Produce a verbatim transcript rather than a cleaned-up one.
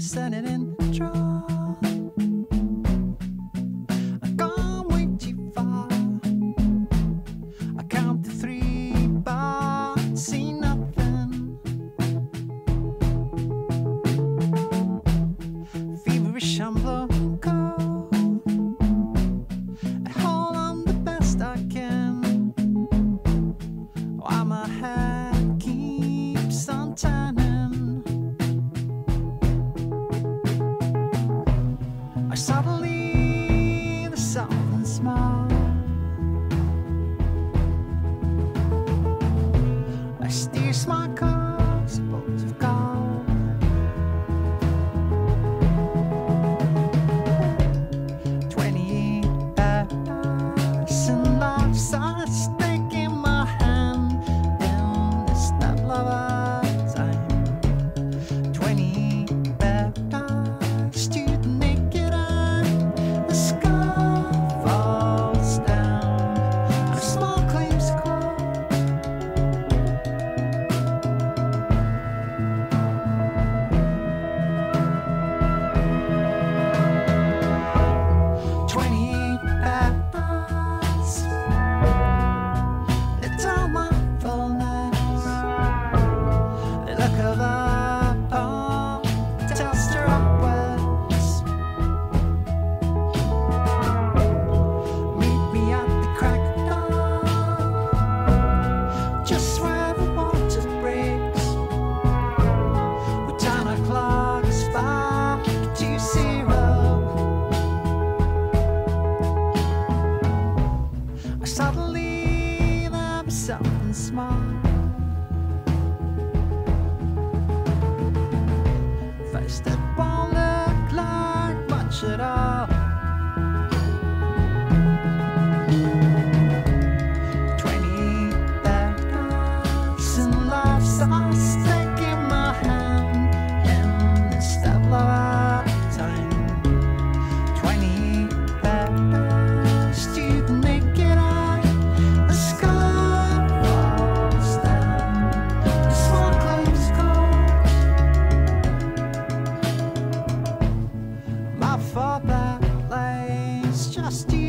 to send it in the drawer. I've gone way too far. I count to three, but see nothing. Feverish, I'm the girl. I hold on the best I can. Why my head keeps on turning. Suddenly the southern smile, I steer my car, suppose I've gone. Twenty-eight hours and I've started sticking my hand in this not love of time. Twenty-eight hours to suddenly I'm something small. Face that won't look like much at all. Twenty battles and lives are stuck in my hand in this double time. Twenty battles to the naked eye. Just you.